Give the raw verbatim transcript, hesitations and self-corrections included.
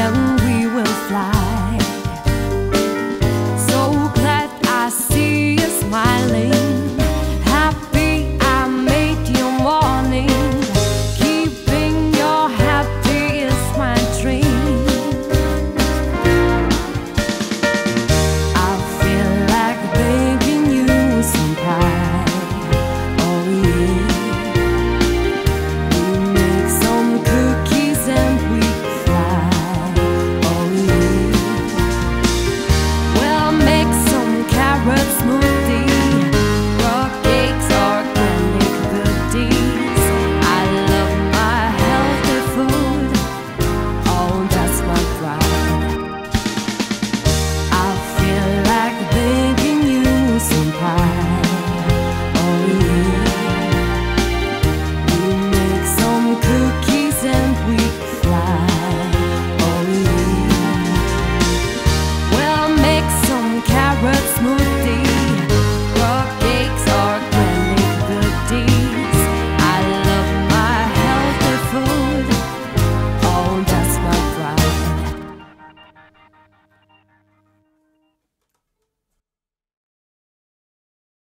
and we will fly.